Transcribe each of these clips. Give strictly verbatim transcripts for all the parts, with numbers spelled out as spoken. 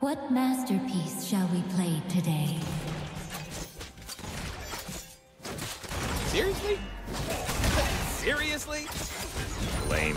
What masterpiece shall we play today? Seriously? Seriously? Lame.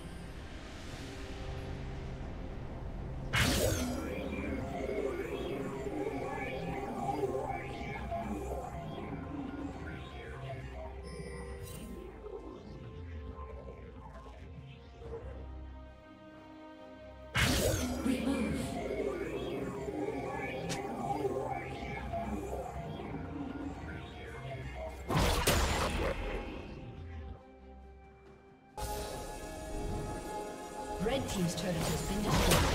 Red team's turret has been destroyed.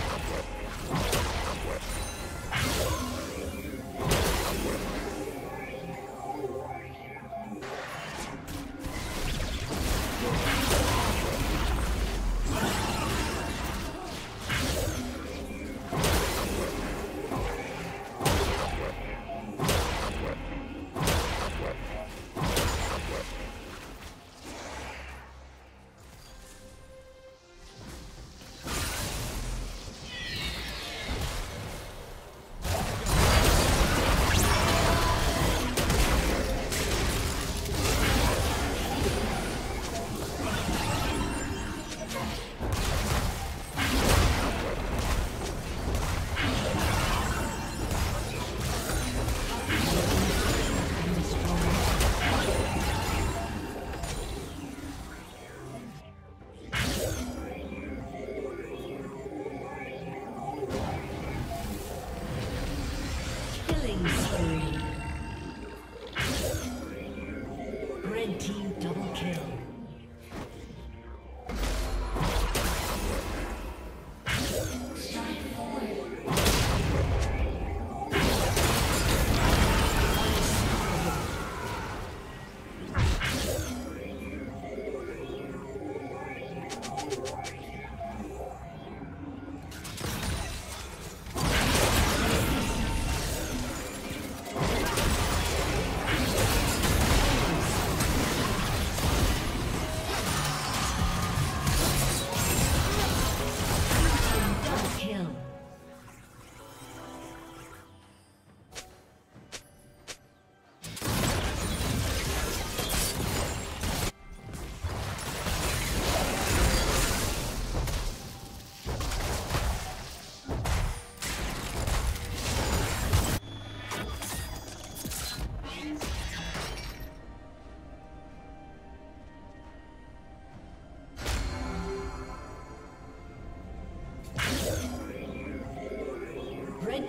Red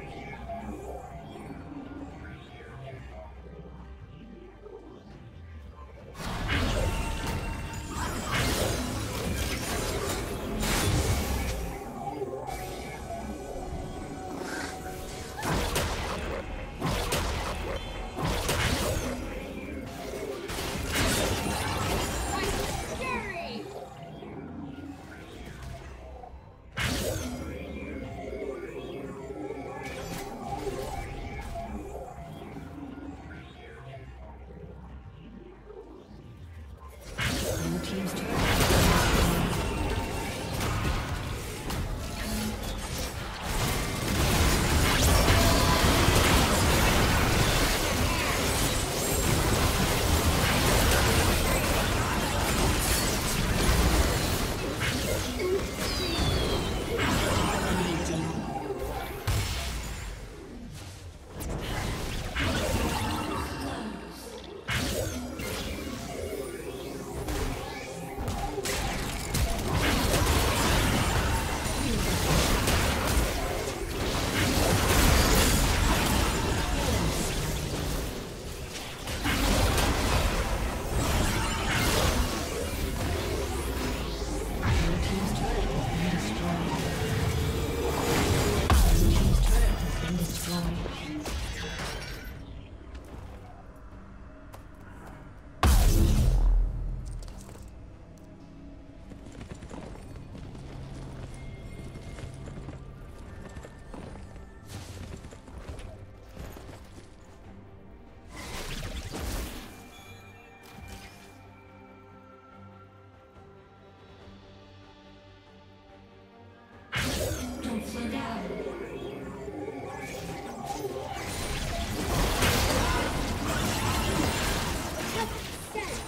Yes.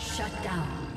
Shut down.